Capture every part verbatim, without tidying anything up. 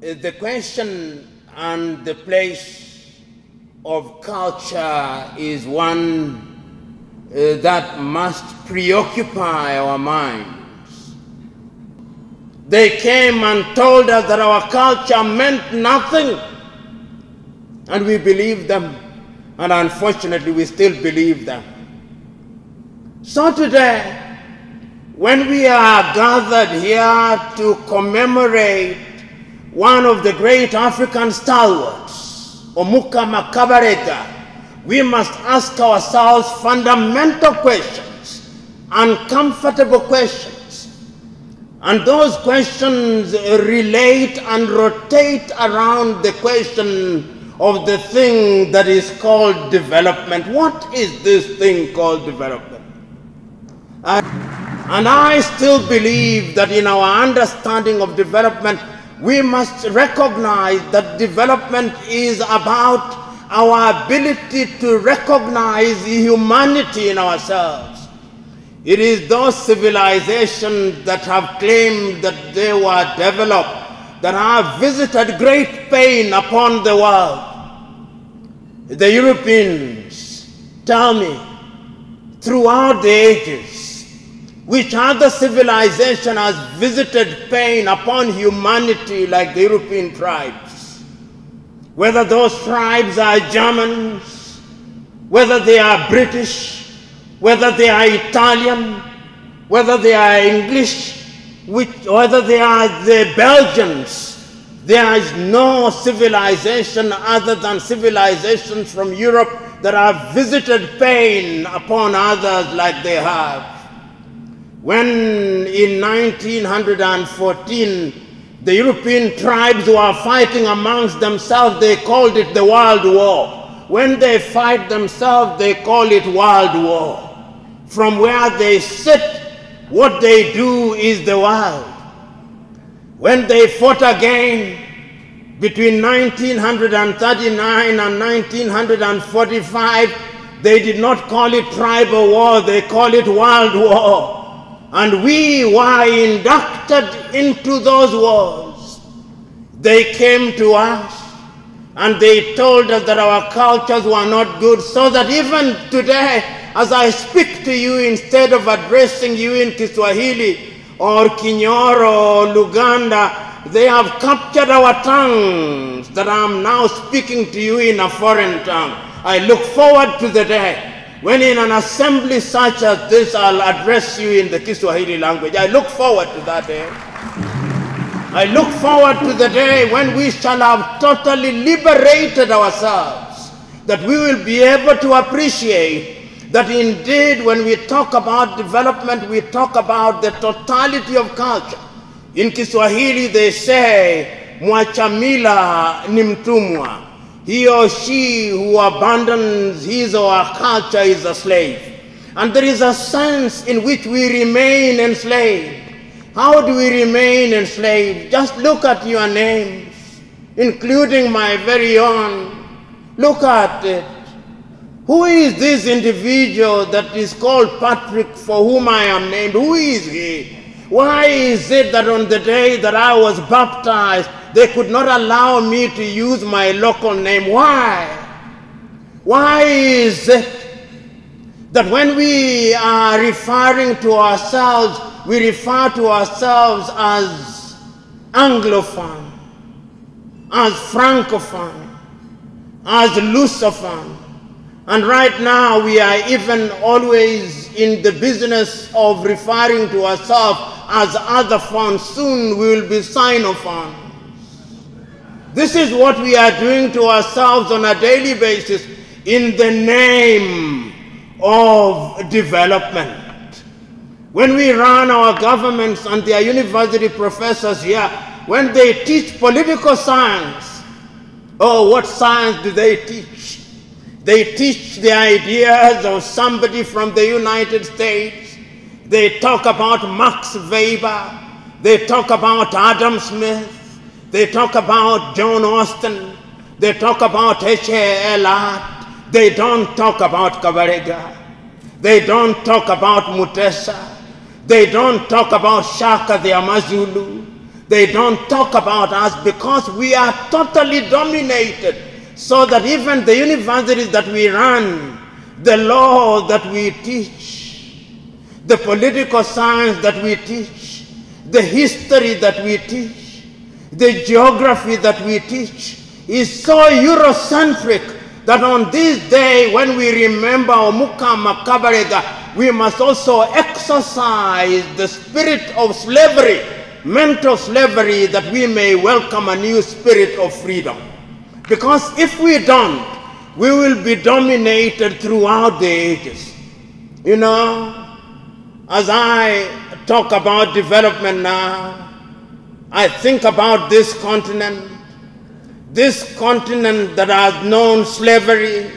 the question and the place of culture is one uh, that must preoccupy our minds. They came and told us that our culture meant nothing, and we believed them, and unfortunately we still believe them. So today, when we are gathered here to commemorate one of the great African stalwarts, Omukama Kabarega, we must ask ourselves fundamental questions, uncomfortable questions. And those questions relate and rotate around the question of the thing that is called development. What is this thing called development? And, and I still believe that in our understanding of development, we must recognize that development is about our ability to recognize humanity in ourselves. It is those civilizations that have claimed that they were developed that have visited great pain upon the world. The Europeans tell me throughout the ages, which other civilization has visited pain upon humanity like the European tribes? Whether those tribes are Germans, whether they are British, whether they are Italian, whether they are English, which, whether they are the Belgians, there is no civilization other than civilizations from Europe that have visited pain upon others like they have. When in nineteen fourteen, the European tribes were fighting amongst themselves, they called it the World War. When they fight themselves, they call it World War. From where they sit, what they do is the world. When they fought again, between nineteen thirty-nine and nineteen forty-five, they did not call it tribal war, they call it World War. And we were inducted into those wars. They came to us and they told us that our cultures were not good, so that even today, as I speak to you, instead of addressing you in Kiswahili or Kinyoro or Luganda, they have captured our tongues, that I am now speaking to you in a foreign tongue. I look forward to the day when in an assembly such as this, I'll address you in the Kiswahili language. I look forward to that day. I look forward to the day when we shall have totally liberated ourselves, that we will be able to appreciate that indeed when we talk about development, we talk about the totality of culture. In Kiswahili they say, Mwachamila ni mtumwa. He or she who abandons his or her culture is a slave. And there is a sense in which we remain enslaved. How do we remain enslaved? Just look at your names, including my very own. Look at it. Who is this individual that is called Patrick, for whom I am named? Who is he? Why is it that on the day that I was baptized, they could not allow me to use my local name? Why? Why is it that when we are referring to ourselves, we refer to ourselves as Anglophone, as Francophone, as Lusophone? And right now we are even always in the business of referring to ourselves as other phones. Soon we will be Sinophone. This is what we are doing to ourselves on a daily basis in the name of development. When we run our governments and their university professors here, when they teach political science, oh, what science do they teach? They teach the ideas of somebody from the United States. They talk about Max Weber. They talk about Adam Smith. They talk about John Austin. They talk about H L A They don't talk about Kabarega. They don't talk about Mutesa. They don't talk about Shaka the Amazulu. They don't talk about us because we are totally dominated, so that even the universities that we run, the law that we teach, the political science that we teach, the history that we teach, the geography that we teach is so Eurocentric that on this day when we remember Omukama Kabarega, we must also exercise the spirit of slavery, mental slavery, that we may welcome a new spirit of freedom. Because if we don't, we will be dominated throughout the ages. You know, as I talk about development now, I think about this continent, this continent that has known slavery.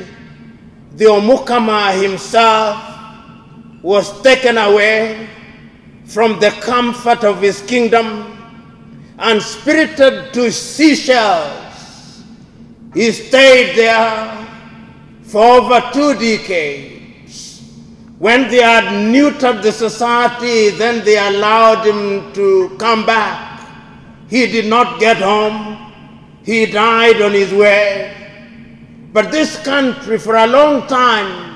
The Omukama himself was taken away from the comfort of his kingdom and spirited to Seychelles. He stayed there for over two decades. When they had neutered the society, then they allowed him to come back. He did not get home. He died on his way. But this country for a long time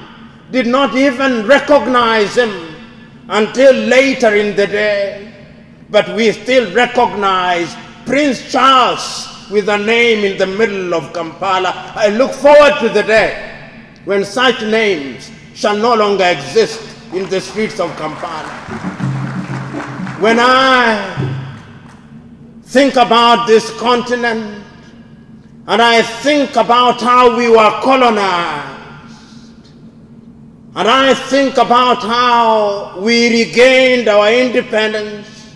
did not even recognize him until later in the day. But we still recognize Prince Charles with a name in the middle of Kampala. I look forward to the day when such names shall no longer exist in the streets of Kampala. When I think about this continent, and I think about how we were colonized, and I think about how we regained our independence,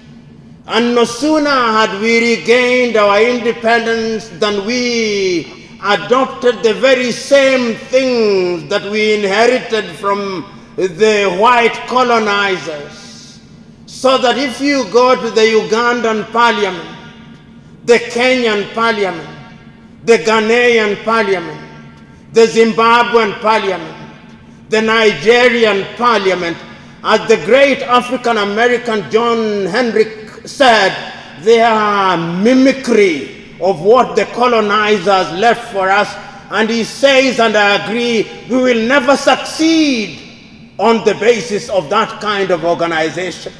and no sooner had we regained our independence than we adopted the very same things that we inherited from the white colonizers. So that if you go to the Ugandan parliament, the Kenyan parliament, the Ghanaian parliament, the Zimbabwean parliament, the Nigerian parliament, as the great African-American John Henrik said, they are mimicry of what the colonizers left for us. And he says, and I agree, we will never succeed on the basis of that kind of organization.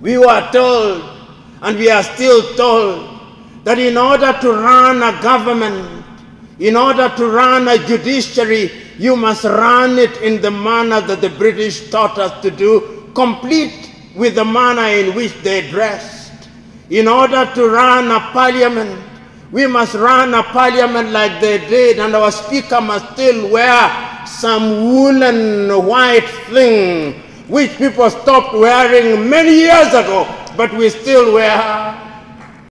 We were told, and we are still told, that in order to run a government, in order to run a judiciary, you must run it in the manner that the British taught us to do, complete with the manner in which they dressed. In order to run a parliament, we must run a parliament like they did, and our speaker must still wear some woolen white thing, which people stopped wearing many years ago, but we still wear.